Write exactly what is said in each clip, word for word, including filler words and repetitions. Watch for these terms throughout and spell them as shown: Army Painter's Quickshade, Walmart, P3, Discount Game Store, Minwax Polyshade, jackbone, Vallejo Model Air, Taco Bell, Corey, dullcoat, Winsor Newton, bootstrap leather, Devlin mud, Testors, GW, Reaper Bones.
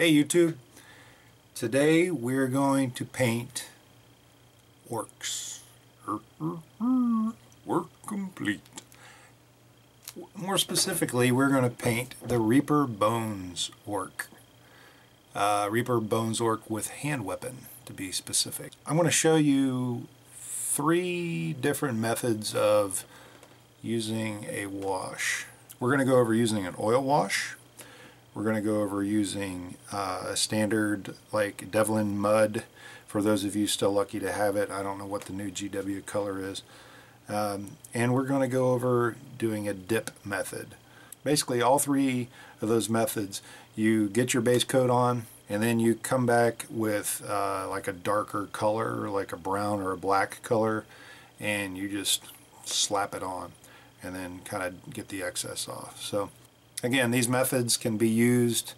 Hey YouTube, today we're going to paint orcs. Work complete. More specifically, we're going to paint the Reaper Bones orc. Uh, Reaper Bones orc with hand weapon, to be specific. I'm going to show you three different methods of using a wash. We're going to go over using an oil wash. We're going to go over using uh, a standard like Devlin mud, for those of you still lucky to have it. I don't know what the new G W color is. Um, and we're going to go over doing a dip method. Basically all three of those methods, you get your base coat on and then you come back with uh, like a darker color, like a brown or a black color, and you just slap it on and then kind of get the excess off. So again, these methods can be used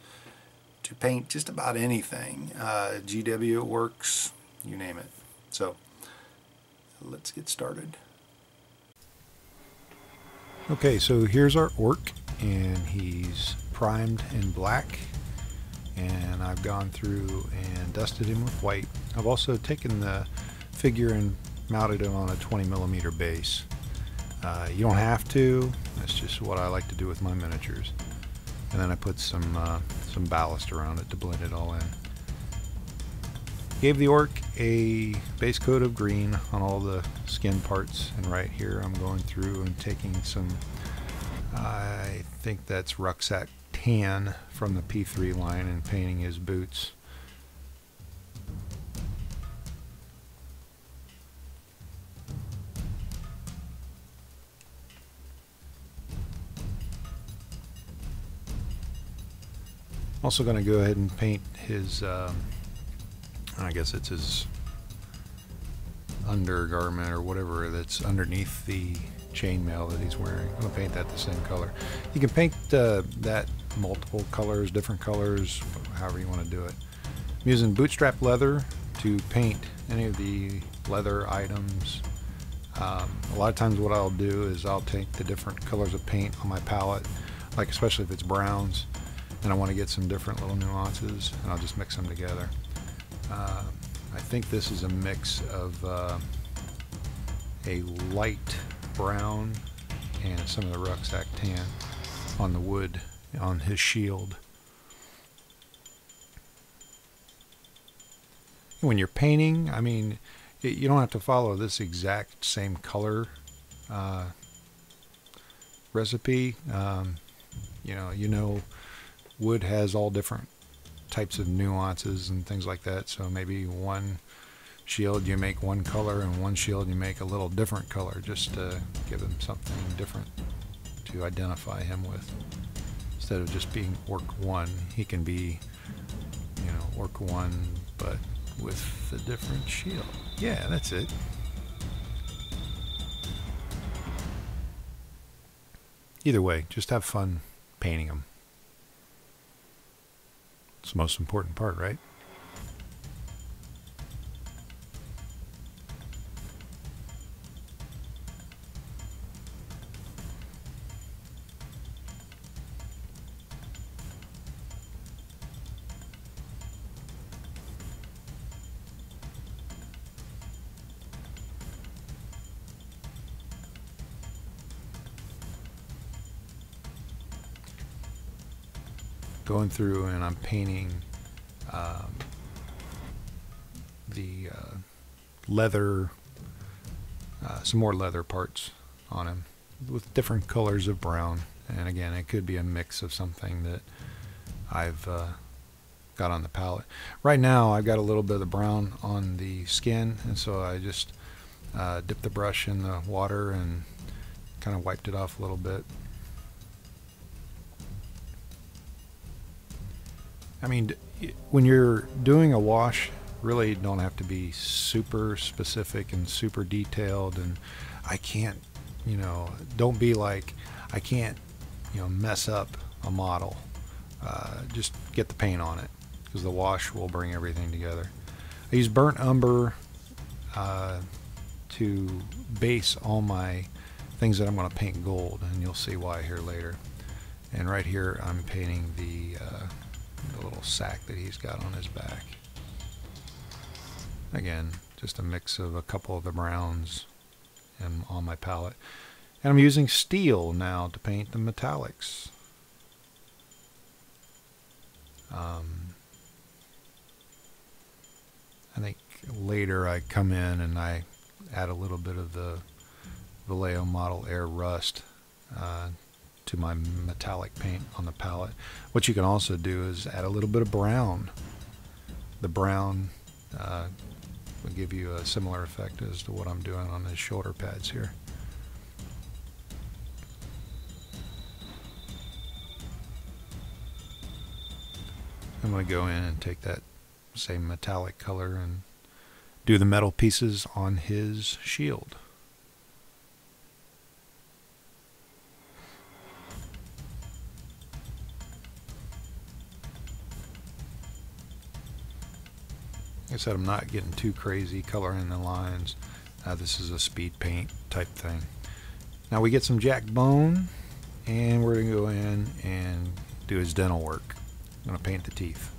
to paint just about anything. Uh, G W works, you name it. So let's get started. Okay, so here's our orc, and he's primed in black, and I've gone through and dusted him with white. I've also taken the figure and mounted him on a twenty millimeter base. Uh, you don't have to, that's just what I like to do with my miniatures. And then I put some uh, some ballast around it to blend it all in. Gave the orc a base coat of green on all the skin parts, and right here I'm going through and taking some, uh, I think that's rucksack tan from the P three line, and painting his boots. Also going to go ahead and paint his, um, I guess it's his undergarment or whatever that's underneath the chainmail that he's wearing. I'm going to paint that the same color. You can paint uh, that multiple colors, different colors, however you want to do it. I'm using bootstrap leather to paint any of the leather items. Um, a lot of times what I'll do is I'll take the different colors of paint on my palette, like especially if it's browns, and I want to get some different little nuances, and I'll just mix them together. Uh, I think this is a mix of uh, a light brown and some of the rucksack tan on the wood on his shield. When you're painting, I mean, it, you don't have to follow this exact same color uh, recipe. Um, you know, you know. Wood has all different types of nuances and things like that, so maybe one shield you make one color and one shield you make a little different color, just to give him something different to identify him with. Instead of just being Orc one, he can be, you know, Orc one but with a different shield. Yeah, that's it. Either way, just have fun painting him. It's the most important part, right? Going through and I'm painting um, the uh, leather, uh, some more leather parts on him with different colors of brown, and again it could be a mix of something that I've uh, got on the palette. Right now I've got a little bit of the brown on the skin, and so I just uh, dipped the brush in the water and kind of wiped it off a little bit. I mean, when you're doing a wash, really you don't have to be super specific and super detailed, and I can't, you know, don't be like, I can't, you know, mess up a model. Uh, just get the paint on it, because the wash will bring everything together. I use burnt umber uh, to base all my things that I'm going to paint gold, and you'll see why here later. And right here I'm painting the... Uh, little sack that he's got on his back. Again, just a mix of a couple of the browns and on my palette. And I'm using steel now to paint the metallics. Um, I think later I come in and I add a little bit of the Vallejo Model Air Rust uh, to my metallic paint on the palette. What you can also do is add a little bit of brown. The brown uh, would give you a similar effect as to what I'm doing on his shoulder pads here. I'm going to go in and take that same metallic color and do the metal pieces on his shield. Like I said, I'm not getting too crazy coloring the lines. Uh, this is a speed paint type thing. Now we get some jackbone, and we're going to go in and do his dental work. I'm going to paint the teeth.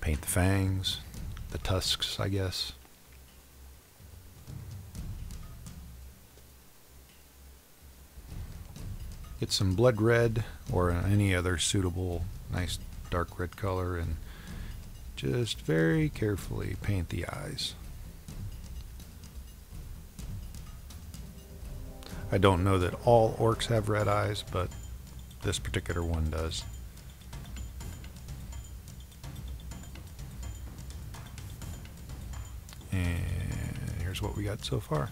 Paint the fangs, the tusks, I guess. Get some blood red or any other suitable nice dark red color and just very carefully paint the eyes. I don't know that all orcs have red eyes, but this particular one does. And here's what we got so far.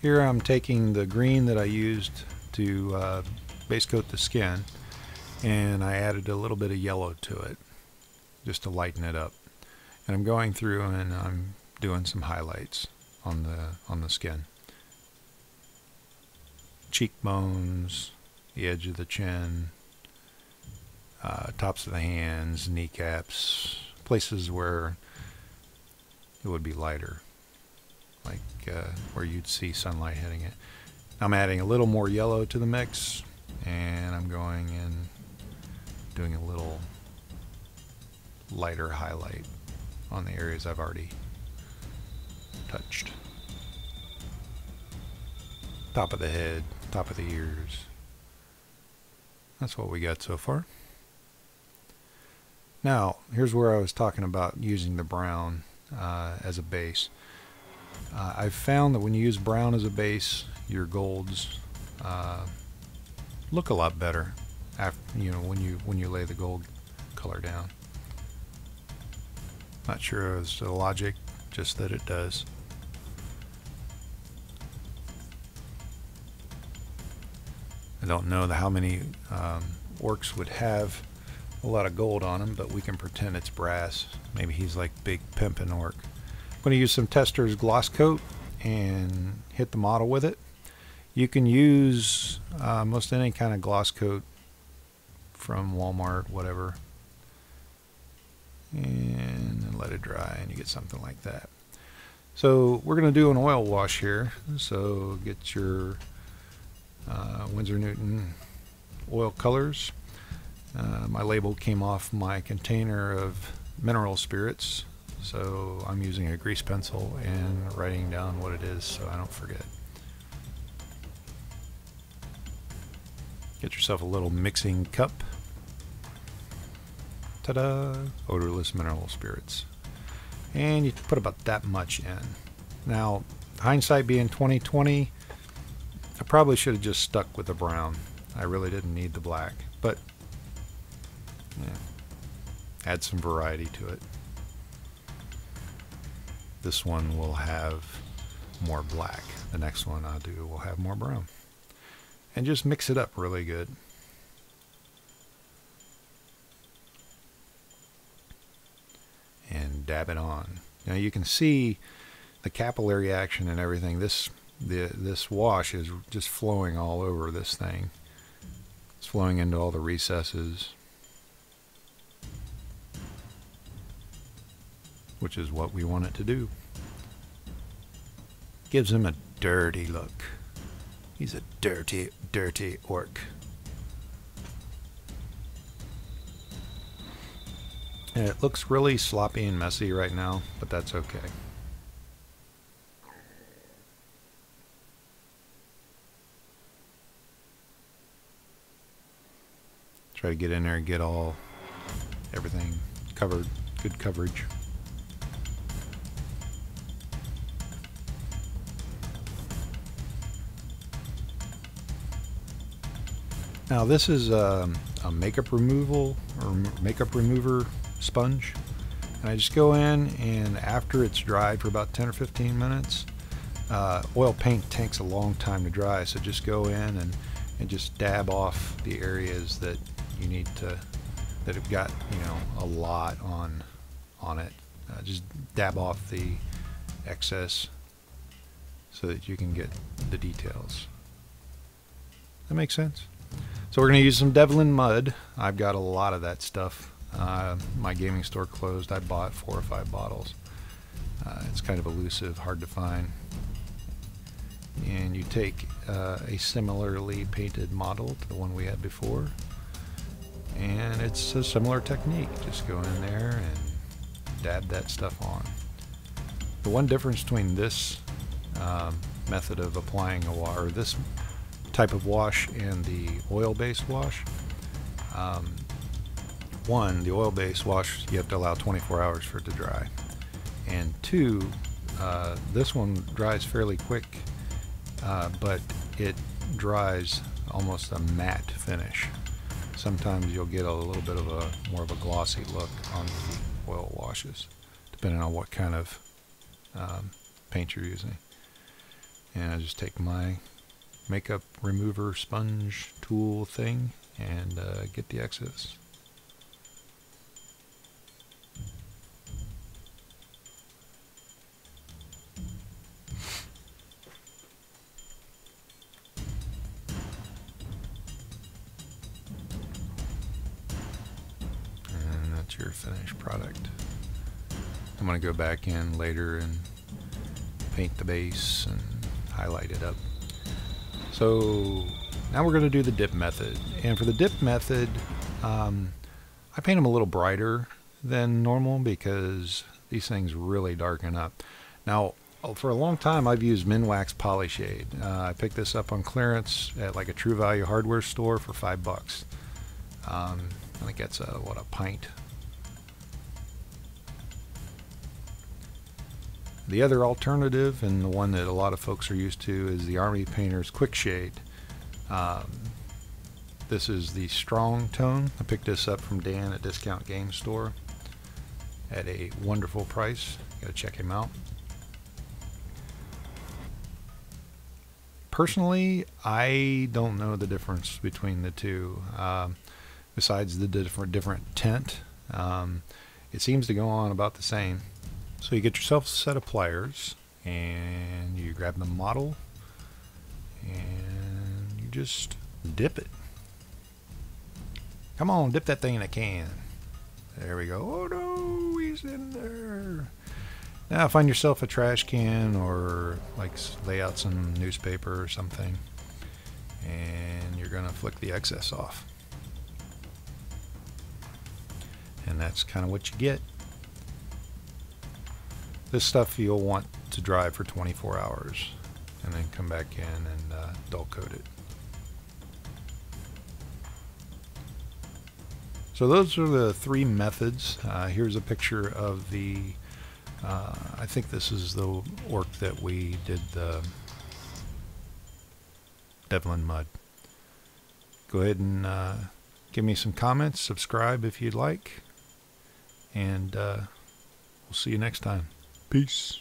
Here I'm taking the green that I used to uh, base coat the skin, and I added a little bit of yellow to it just to lighten it up. And I'm going through and I'm doing some highlights on the on the skin. Cheekbones, the edge of the chin, uh, tops of the hands, kneecaps, places where it would be lighter. Like uh, where you'd see sunlight hitting it. I'm adding a little more yellow to the mix, and I'm going in doing a little lighter highlight on the areas I've already touched. Top of the head, top of the ears. That's what we got so far. Now, here's where I was talking about using the brown uh, as a base. Uh, I've found that when you use brown as a base, your golds uh, look a lot better. After, you know, when you when you lay the gold color down. Not sure as to the logic, just that it does. I don't know the, how many um, orcs would have a lot of gold on them, but we can pretend it's brass. Maybe he's like Big Pimpin' Orc. I'm going to use some Testors gloss coat and hit the model with it. You can use uh, most any kind of gloss coat from Walmart, whatever, and then let it dry and you get something like that. So we're going to do an oil wash here, so get your uh, Winsor Newton oil colors. Uh, my label came off my container of mineral spirits, so I'm using a grease pencil and writing down what it is so I don't forget. Get yourself a little mixing cup. Ta-da! Odorless mineral spirits. And you put about that much in. Now, hindsight being twenty twenty, I probably should have just stuck with the brown. I really didn't need the black, but yeah, add some variety to it. This one will have more black. The next one I do will have more brown. And just mix it up really good. dab it on. Now you can see the capillary action and everything. This the this wash is just flowing all over this thing. It's flowing into all the recesses, which is what we want it to do. Gives him a dirty look. He's a dirty, dirty orc. And it looks really sloppy and messy right now, but that's okay. Try to get in there and get all, everything covered, good coverage. Now this is a, a makeup removal or makeup remover sponge, and I just go in, and after it's dried for about ten or fifteen minutes, uh, oil paint takes a long time to dry, so just go in and, and just dab off the areas that you need to, that have got, you know, a lot on on it. Uh, just dab off the excess so that you can get the details. That makes sense? So we're going to use some Devlin mud. I've got a lot of that stuff. Uh, my gaming store closed. I bought four or five bottles. Uh, it's kind of elusive, hard to find. And you take uh, a similarly painted model to the one we had before, and it's a similar technique. Just go in there and dab that stuff on. The one difference between this um, method of applying a wash, or this type of wash, and the oil-based wash, um, one, the oil-based wash, you have to allow twenty-four hours for it to dry, and two, uh, this one dries fairly quick, uh, but it dries almost a matte finish. Sometimes you'll get a little bit of a more of a glossy look on the oil washes, depending on what kind of um, paint you're using. And I just take my makeup remover sponge tool thing and uh, get the excess. And that's your finished product. I'm going to go back in later and paint the base and highlight it up. So now we're going to do the dip method, and for the dip method, um, I paint them a little brighter than normal because these things really darken up. Now, for a long time, I've used Minwax Polyshade. Uh, I picked this up on clearance at like a True Value hardware store for five bucks. Um, I think that's a, what, a pint. The other alternative, and the one that a lot of folks are used to, is the Army Painter's Quickshade. Um, this is the Strong Tone. I picked this up from Dan at Discount Game Store at a wonderful price. You gotta check him out. Personally, I don't know the difference between the two, um, besides the different different tint. Um, it seems to go on about the same. So you get yourself a set of pliers, and you grab the model, and you just dip it. Come on, dip that thing in a can. There we go. Oh no, he's in there. Now find yourself a trash can, or like lay out some newspaper or something, and you're gonna flick the excess off. And that's kind of what you get. This stuff you'll want to dry for twenty-four hours, and then come back in and uh, dull coat it. So those are the three methods. Uh, here's a picture of the, uh, I think this is the orc that we did the Devlin mud. Go ahead and uh, give me some comments, subscribe if you'd like, and uh, we'll see you next time. Peace.